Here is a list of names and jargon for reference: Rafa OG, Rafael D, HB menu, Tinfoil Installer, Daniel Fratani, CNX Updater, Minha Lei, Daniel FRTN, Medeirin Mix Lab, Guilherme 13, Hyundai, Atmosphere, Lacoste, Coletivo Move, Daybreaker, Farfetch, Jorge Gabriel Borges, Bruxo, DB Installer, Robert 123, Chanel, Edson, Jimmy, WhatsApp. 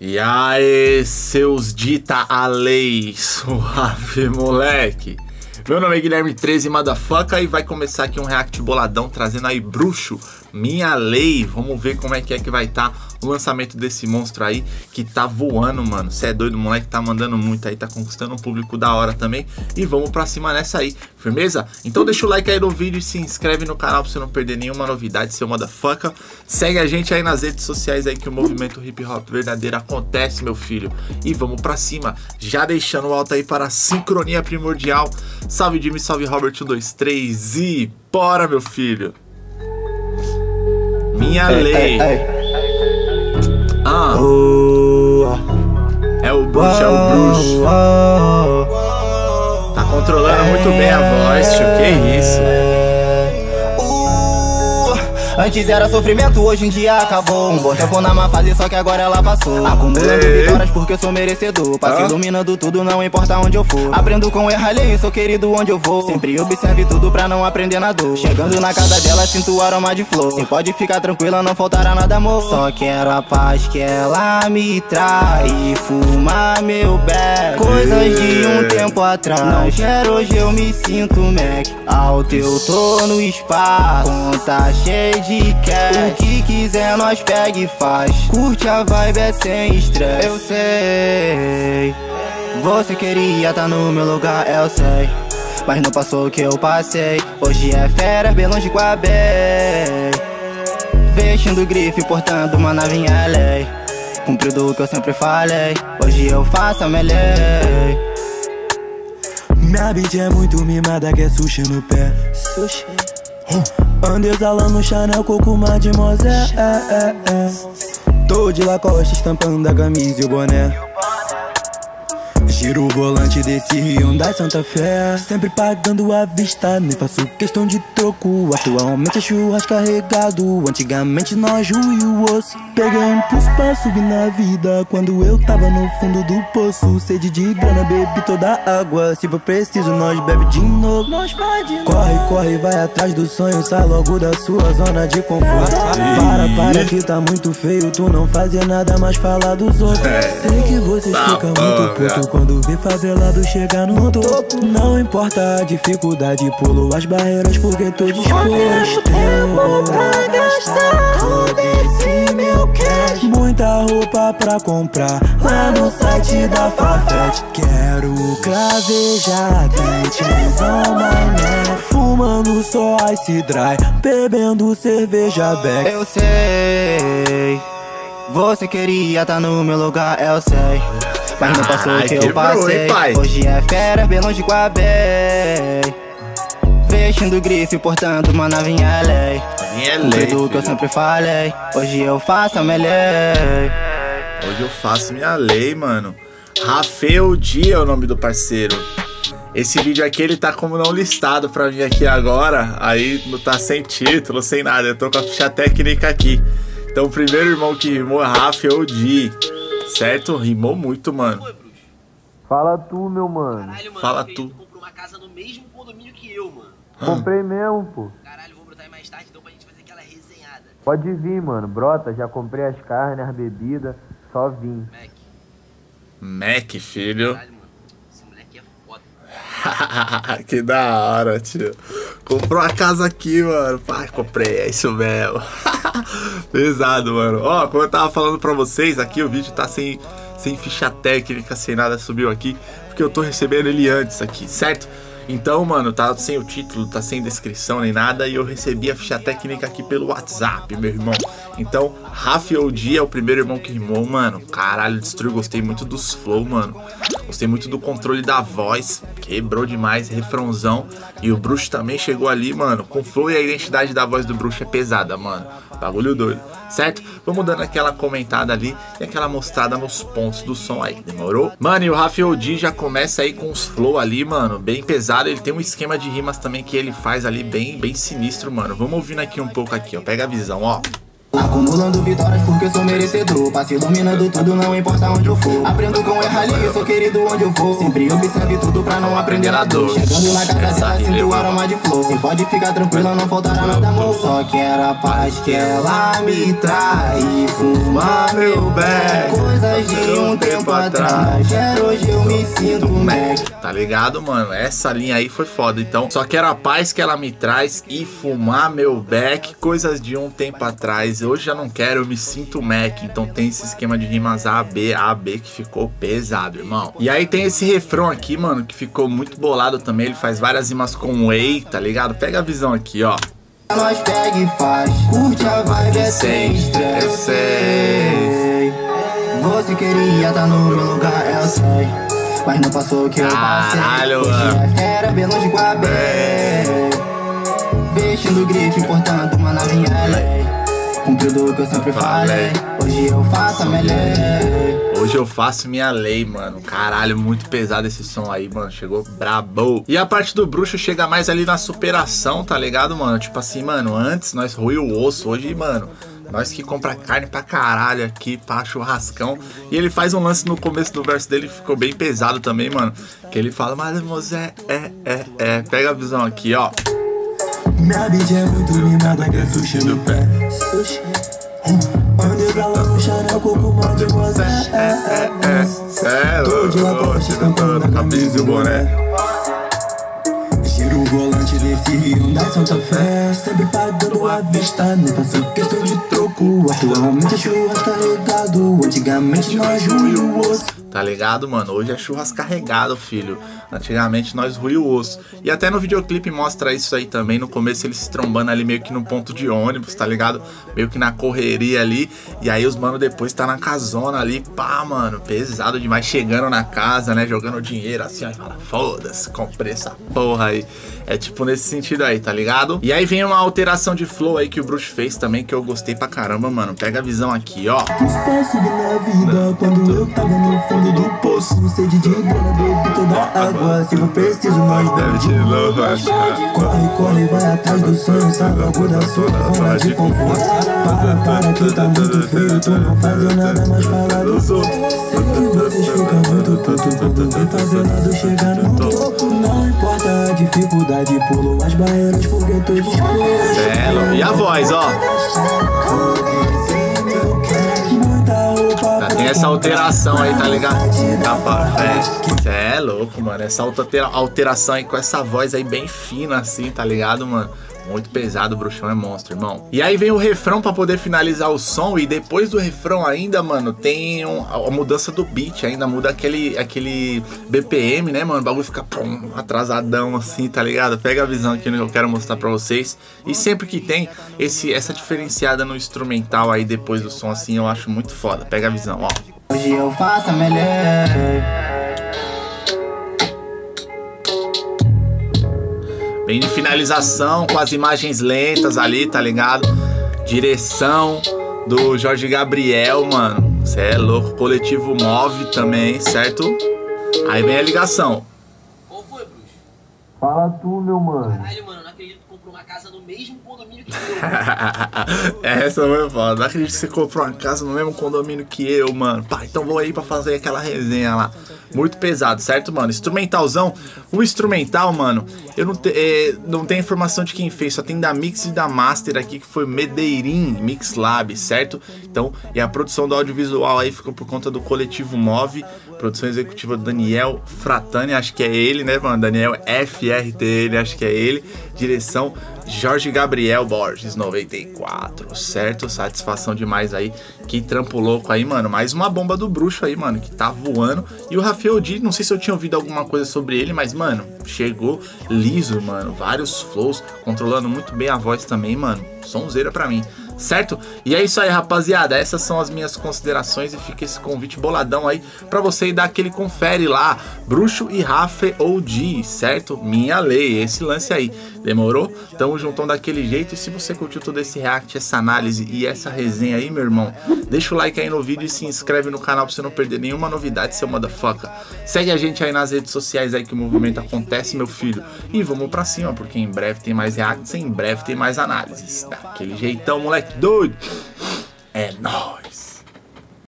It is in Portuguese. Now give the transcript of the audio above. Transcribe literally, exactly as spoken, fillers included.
E aí, seus dita a lei, suave moleque. Meu nome é Guilherme treze, motherfucker, e vai começar aqui um react boladão trazendo aí Bruxo, Minha Lei. Vamos ver como é que é que vai estar tá o lançamento desse monstro aí, que tá voando, mano. Cê é doido, moleque, tá mandando muito aí, tá conquistando um público da hora também. E vamos pra cima nessa aí, firmeza? Então deixa o like aí no vídeo e se inscreve no canal pra você não perder nenhuma novidade, seu motherfucker. Segue a gente aí nas redes sociais aí que o movimento hip hop verdadeiro acontece, meu filho. E vamos pra cima, já deixando o alto aí para a sincronia primordial. Salve Jimmy, salve Robert um dois três e bora, meu filho. Minha ei, lei ei, ei. Ah. Uh, é o bruxo, é o bruxo uh, uh, tá controlando ei, muito bem a voz, tio, que isso. uh, Antes era sofrimento, hoje em dia acabou. Um bom tempo na má fase, só que agora ela passou. Acumulando ei. vitórias porque eu sou merecedor. Passo ah. iluminando tudo, não importa onde eu for. Aprendo com errar, alheio, sou querido onde eu vou. Sempre observe tudo pra não aprender na dor. Chegando na casa dela, sinto o aroma de flor. Sim, pode ficar tranquila, não faltará nada, amor. Só quero a paz que ela me traz e fumar meu beck. Coisas de um tempo atrás não quero, hoje eu me sinto Mac. Alto eu tô no espaço, conta cheia de cash. O que quiser nós pega e faz. Curte a vibe, é sem estresse. Eu sei, você queria tá no meu lugar, eu sei, mas não passou o que eu passei. Hoje é férias, bem longe com a Bey, vestindo grife, portando uma navinha L A. Cumprido o que eu sempre falei, hoje eu faço a minha lei. Minha bitch é muito mimada, que é sushi no pé. Sushi hum. Ando exalando Chanel, Cocumã de Mosé. é, é, é. Tô de Lacoste, estampando a camisa e o boné. Tiro o volante desse Hyundai Santa Fé. Sempre pagando à vista, nem faço questão de troco. Atualmente é churrasco carregado, antigamente nós ruim o osso. Peguei um impulso pra subir na vida quando eu tava no fundo do poço. Sede de grana, bebi toda a água. Se for preciso, nós bebe de novo. Corre, corre, vai atrás do sonho, sai logo da sua zona de conforto. Para, para que tá muito feio, tu não fazia nada, mas falar dos outros. Sei que você fica muito puto quando vê favelado chegar no topo. Não importa a dificuldade, pulo as barreiras porque tô disposto. Não tempo pra gastar todo esse meu cash. Muita roupa pra comprar lá no site da Farfetch. Quero cravejar dentezão mané, fumando só ice dry, bebendo cerveja Beck. Eu sei, você queria tá no meu lugar, eu sei, mas não passou o que eu passei. Hoje é férias, bem longe com a Bey, vestindo grife, portando uma navinha L A. Tudo que eu sempre falei, hoje eu faço a minha lei. Hoje eu faço minha lei, mano. Rafael D é o nome do parceiro. Esse vídeo aqui, ele tá como não listado pra mim aqui agora. Aí não tá sem título, sem nada. Eu tô com a ficha técnica aqui. Então o primeiro irmão que rimou é Rafael D. Certo? Rimou muito, mano. Fala tu, meu mano. Caralho, mano. Fala tu. Tu comprou uma casa no mesmo condomínio que eu, mano. Hum. Comprei mesmo, pô. Caralho, vou brotar aí mais tarde, então, pra gente fazer aquela resenhada. Pode vir, mano. Brota, já comprei as carnes, as bebidas. Só vim. Mac. Mac, filho. Caralho, mano. Esse moleque é foda. Que da hora, tio. Comprou a casa aqui, mano. Pai, comprei. É isso mesmo. Pesado, mano. Ó, como eu tava falando pra vocês, aqui o vídeo tá sem, sem ficha técnica, sem nada, subiu aqui, porque eu tô recebendo ele antes aqui, certo? Então, mano, tá sem o título, tá sem descrição nem nada, e eu recebi a ficha técnica aqui pelo WhatsApp, meu irmão. Então, Rafael D é o primeiro irmão que rimou, mano. Caralho, destruiu, gostei muito dos flow, mano. Gostei muito do controle da voz, quebrou demais, refrãozão. E o Bruxo também chegou ali, mano, com flow, e a identidade da voz do Bruxo é pesada, mano. Bagulho doido, certo? Vamos dando aquela comentada ali e aquela mostrada nos pontos do som aí, demorou? Mano, e o Rafael D já começa aí com os flow ali, mano, bem pesado. Ele tem um esquema de rimas também que ele faz ali bem, bem sinistro, mano. Vamos ouvindo aqui um pouco aqui, ó, pega a visão, ó. Acumulando vitórias porque eu sou merecedor. Passo iluminando tudo, não importa onde eu for. Aprendo com errar ali, sou querido onde eu vou. Sempre observe tudo pra não aprender na dor. Chegando na casa dela, sinto o aroma de flor. Sim, pode ficar tranquila, não faltará nada amor. Só quero a paz que ela me traz e fumar meu beck. Coisas de um tempo atrás, hoje eu me sinto Mac. Tá ligado, mano? Essa linha aí foi foda. Então, só quero a paz que ela me traz e fumar meu beck. Coisas de um tempo atrás, hoje já não quero, eu me sinto Mac. Então tem esse esquema de rimas A, B, A, B, que ficou pesado, irmão. E aí tem esse refrão aqui, mano, que ficou muito bolado também. Ele faz várias rimas com Way, tá ligado? Pega a visão aqui, ó. Nós pega e faz, curte a vibe é sem estresse. Você queria tá no meu lugar, eu sei, mas não passou o que eu passei. Caralho, mano. Era bem longe com a B, vestindo grife, importando uma na minha lei. Cumprido o que eu sempre falei, hoje eu faço a minha lei. Hoje eu faço minha lei, mano. Caralho, muito pesado esse som aí, mano. Chegou brabo. E a parte do Bruxo chega mais ali na superação, tá ligado, mano? Tipo assim, mano, antes nós roía o osso, hoje, mano, nós que compra carne pra caralho aqui, pra churrascão. E ele faz um lance no começo do verso dele que ficou bem pesado também, mano. Que ele fala, mas mozé, é, é, é. Pega a visão aqui, ó. Minha vida é muito mimada, que é sushi no pé. Sushi. Mandei pra lá no Chanel, coco, mande você. É, é, é. Tô de lacoste, estampando a camisa e o boné. Giro o volante desse Rio, da Santa Fé. Sempre pagando à vista, não faço questão de troco. Atualmente é churrasco carregado, antigamente nós ruim o osso. Tá ligado, mano? Hoje é churrasco carregado, filho. Antigamente nós ruía o osso. E até no videoclipe mostra isso aí também. No começo eles se trombando ali meio que num ponto de ônibus, tá ligado? Meio que na correria ali. E aí os mano depois tá na casona ali. Pá, mano, pesado demais. Chegando na casa, né? Jogando dinheiro assim, ó. E fala, foda-se, comprei essa porra aí. É tipo nesse sentido aí, tá ligado? E aí vem uma alteração de flow aí que o Bruxo fez também, que eu gostei pra caramba, mano. Pega a visão aqui, ó. Espécie na vida quando eu tava no fundo do poço, sede de grana, bebo toda a água. Se eu preciso, nós deve te louco achar. Corre, corre, vai atrás do sonho. Sabe algo da sua zona de conforto. Para, para, que tá muito feio. Tu não faz nada, mas fala dos outros. Sempre vocês ficam muito tonto, sem fazer nada, chegar no topo. Não importa a dificuldade, pulo as barreiras porque tô desculpa. E a voz, ó. Essa alteração aí, tá ligado? Da Farfetch. Cê é louco, mano. Essa alteração aí com essa voz aí bem fina assim, tá ligado, mano? Muito pesado, o Bruxão é monstro, irmão. E aí vem o refrão pra poder finalizar o som. E depois do refrão ainda, mano, tem um, a mudança do beat. Ainda muda aquele, aquele B P M, né, mano? O bagulho fica pum, atrasadão assim, tá ligado? Pega a visão aqui que eu quero mostrar pra vocês. E sempre que tem esse, essa diferenciada no instrumental aí depois do som assim, eu acho muito foda. Pega a visão, ó. Hoje eu faço a melhor. Bem de finalização, com as imagens lentas ali, tá ligado? Direção do Jorge Gabriel, mano. Cê é louco. Coletivo Move também, certo? Aí vem a ligação. Qual foi, Bruxo? Fala tu, meu mano. Caralho, mano, não acredito que comprou uma casa no mesmo condomínio que eu. Essa foi foda. Não acredito que você comprou uma casa no mesmo condomínio que eu, mano. Pá, então vou aí pra fazer aquela resenha lá. Muito pesado, certo, mano? Instrumentalzão. O instrumental, mano, eu não, te, é, não tenho informação de quem fez, só tem da Mix e da Master aqui, que foi Medeirin Mix Lab, certo? Então, e a produção do audiovisual aí ficou por conta do Coletivo Move, produção executiva do Daniel Fratani, acho que é ele, né, mano? Daniel F R T N, acho que é ele. Direção Jorge Gabriel Borges, noventa e quatro, certo? Satisfação demais aí. Que trampo louco aí, mano. Mais uma bomba do Bruxo aí, mano, que tá voando. E o Rafael D, não sei se eu tinha ouvido alguma coisa sobre ele, mas, mano, chegou liso, mano. Vários flows, controlando muito bem a voz também, mano. Sonzeira pra mim, certo? E é isso aí, rapaziada. Essas são as minhas considerações e fica esse convite boladão aí pra você dar aquele confere lá. Bruxo e Rafa O G, certo? Minha lei, esse lance aí. Demorou? Tamo juntão daquele jeito. E se você curtiu todo esse react, essa análise e essa resenha aí, meu irmão, deixa o like aí no vídeo e se inscreve no canal pra você não perder nenhuma novidade, seu motherfucker. Segue a gente aí nas redes sociais aí que o movimento acontece, meu filho. E vamos pra cima, porque em breve tem mais reacts, em breve tem mais análises. Daquele jeitão, moleque doido. É nóis!